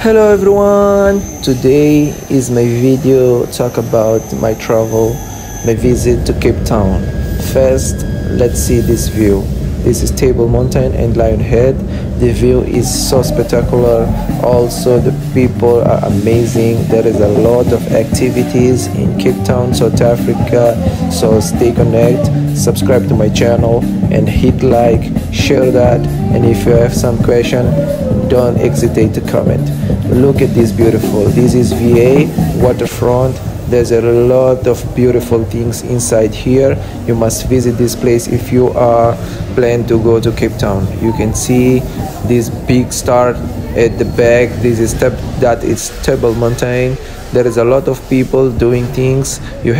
Hello everyone, today is my video talk about my travel, my visit to Cape Town. First, let's see this view. This is Table Mountain and Lion Head. The view is so spectacular. Also, the people are amazing. There is a lot of activities in Cape Town, South Africa. So stay connected, subscribe to my channel and hit like, share that, and if you have some question, don't hesitate to comment. Look at this beautiful. This is V&A Waterfront. There's a lot of beautiful things inside here. You must visit this place if you are planning to go to Cape Town. You can see this big star at the back. This is Table Mountain. There is a lot of people doing things. You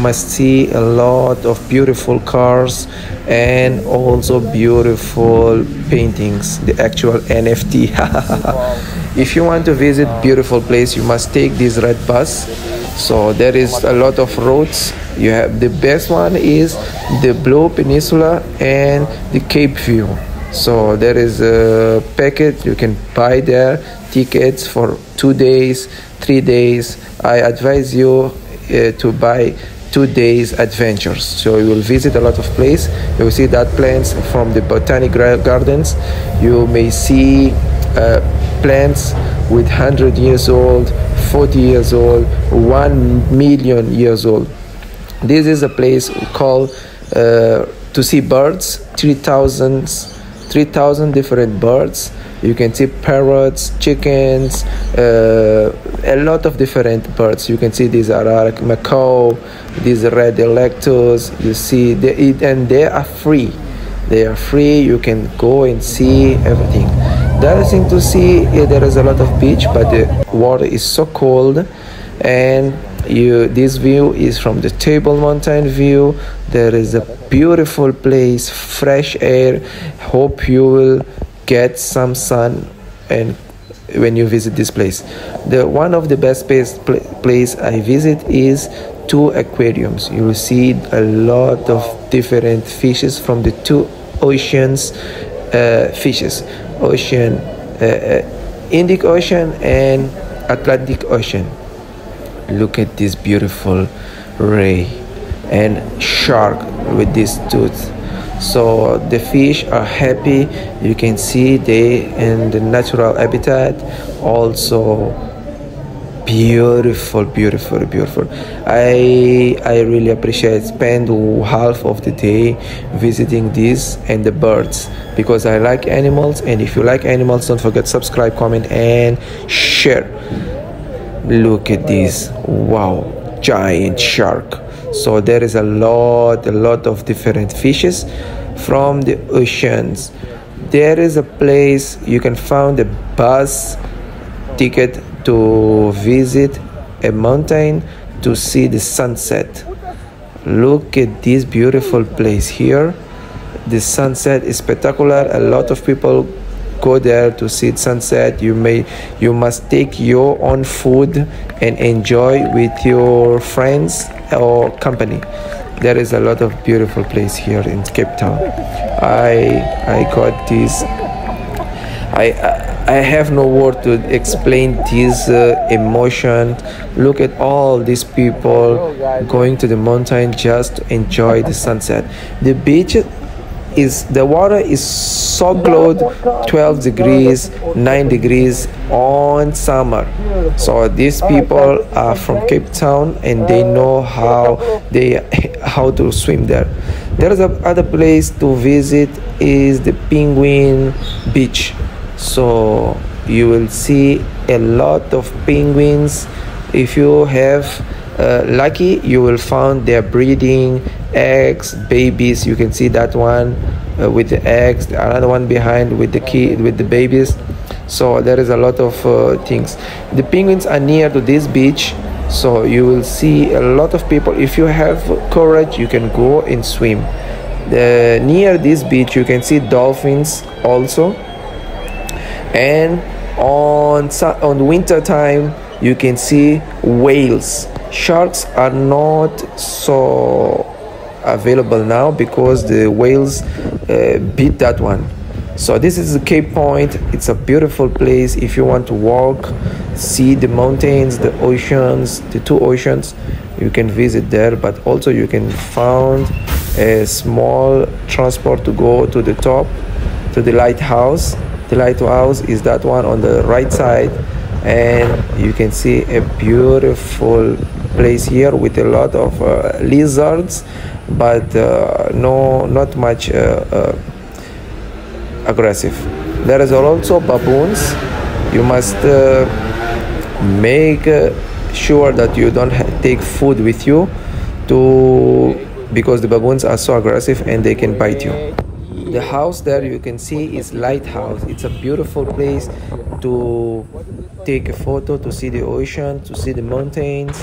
must see a lot of beautiful cars and also beautiful paintings, the actual NFT. If you want to visit beautiful place, you must take this red bus. So there is a lot of roads. You have the best one is the Blue Peninsula and the Cape View. So there is a packet you can buy there, tickets for 2 days, 3 days. I advise you to buy 2 days adventures. So you will visit a lot of place. You will see that plants from the botanic gardens. You may see plants with 100 years old, 40 years old, 1 million years old. This is a place called to see birds, 3,000 different birds. You can see parrots, chickens, a lot of different birds. You can see these are macaw, these red electors. You see they are free. They are free. You can go and see everything. The other thing to see, there is a lot of beach, but the water is so cold. And this view is from the Table Mountain view. There is a beautiful place, fresh air. Hope you will get some sun and when you visit this place. One of the best place I visit is 2 aquariums. You will see a lot of different fishes from the 2 oceans, Indic Ocean and Atlantic Ocean. Look at this beautiful ray and shark with this tooth. So the fish are happy. You can see they in the natural habitat. Also beautiful. I really appreciate spend half of the day visiting this and the birds, because I like animals. And if you like animals, don't forget subscribe, comment and share. Look at this, wow, giant shark. So there is a lot of different fishes from the oceans. There is a place you can find a bus ticket to visit a mountain to see the sunset. Look at this beautiful place here. The sunset is spectacular. A lot of people go there to see the sunset. You must take your own food and enjoy with your friends or company. There is a lot of beautiful place here in Cape Town. I got this. I have no word to explain this emotion. Look at all these people going to the mountain just to enjoy the sunset. The beach is, the water is so cold, 12 degrees, 9 degrees on summer. So these people are from Cape Town and they know how to swim there. There is another place to visit is the penguin beach. So you will see a lot of penguins. If you have lucky, you will find their breeding, eggs, babies. You can see that one with the eggs, another one behind with the kid with the babies. So there is a lot of things. The penguins are near to this beach, so you will see a lot of people. If you have courage, you can go and swim. Near this beach you can see dolphins also. And on winter time you can see whales. Sharks are not so available now because the whales beat that one. So this is Cape Point. It's a beautiful place if you want to walk, see the mountains, the oceans, the two oceans. You can visit there, but also you can find a small transport to go to the top, to the lighthouse. The lighthouse is that one on the right side, and you can see a beautiful place here with a lot of lizards, but not much aggressive. There is also baboons. You must make sure that you don't take food with you because the baboons are so aggressive and they can bite you. The house there you can see is lighthouse. It's a beautiful place to take a photo, to see the ocean, to see the mountains,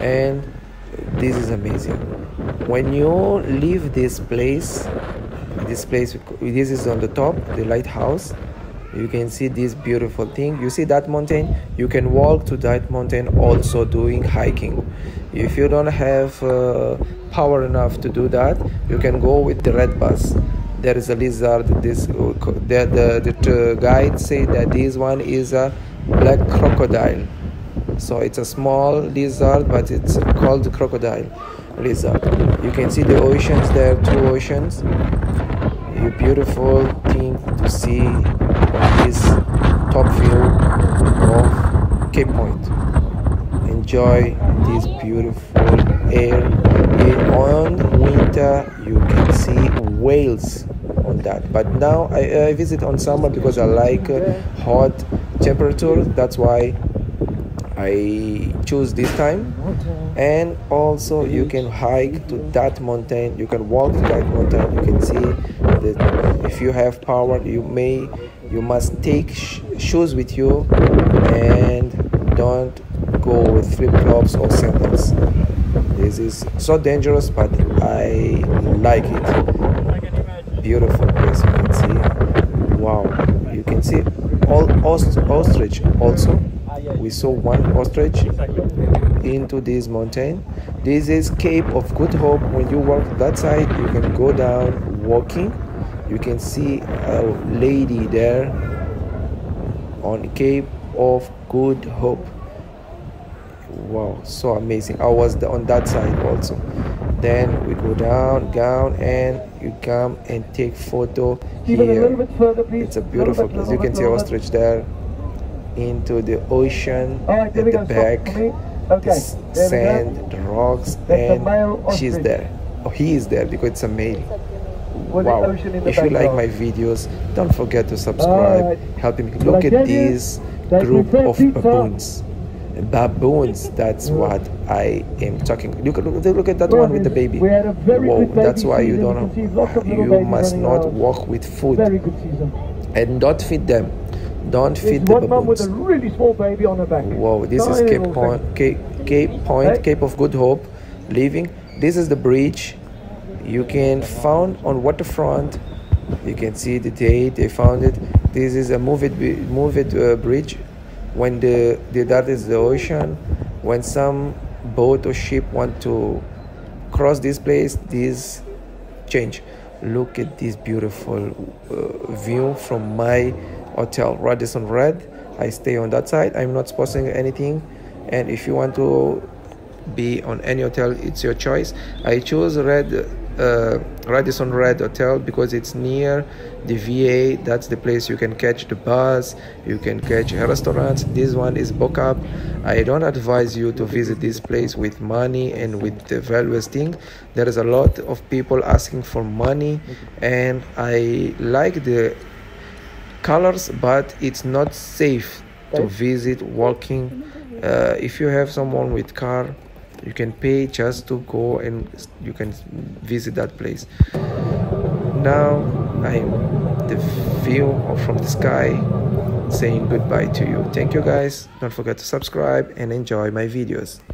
and this is amazing. When you leave this place, this is on the top, the lighthouse. You can see this beautiful thing. You see that mountain, you can walk to that mountain also doing hiking. If you don't have power enough to do that, you can go with the red bus. There is a lizard. The guide said that this one is a black crocodile. So it's a small lizard, but it's called crocodile lizard. You can see the oceans there, two oceans. A beautiful thing to see this top view of Cape Point. Enjoy this beautiful air. On winter you can see whales on that, but now I visit on summer because I like hot temperature. That's why I choose this time. And also you can hike to that mountain, you can walk to that mountain. You can see that if you have power, you must take shoes with you, and don't go with flip-flops or sandals. This is so dangerous, but I like it. Beautiful place. You can see, wow, you can see all ostrich also. We saw one ostrich into this mountain. This is Cape of Good Hope. When you walk that side, you can go down walking. You can see a lady there on Cape of Good Hope. Wow, so amazing. I was on that side also. Then we go down, and you come and take photo here. It's a beautiful place. You can see ostrich there, into the ocean at the back, the sand, the rocks, and she's there. Oh, he is there because it's a male. Wow. If you like my videos, don't forget to subscribe. Help me. Look at this group of baboons. Baboons, that's what I am talking. Look at that one with the baby. Whoa, that's why you must not walk with food and not feed them. Don't feed the baboons. With a really small baby on her back. Whoa, this is Cape of Good Hope. Leaving. This is the bridge. You can found on waterfront. You can see the day they found it. This is a moved bridge. When that is the ocean, when some boat or ship want to cross this place, this change. Look at this beautiful view from my hotel, Radisson Red. I stay on that side. I'm not sponsoring anything, and if you want to be on any hotel, it's your choice. I chose Radisson Red Hotel because it's near the V&A. That's the place you can catch the bus, you can catch restaurants. This one is booked up. I don't advise you to visit this place with money and with the valueless thing. There is a lot of people asking for money, and I like the colors, but it's not safe to visit walking. If you have someone with car, you can pay just to go, and you can visit that place. Now I'm the view from the sky saying goodbye to you. Thank you guys. Don't forget to subscribe and enjoy my videos.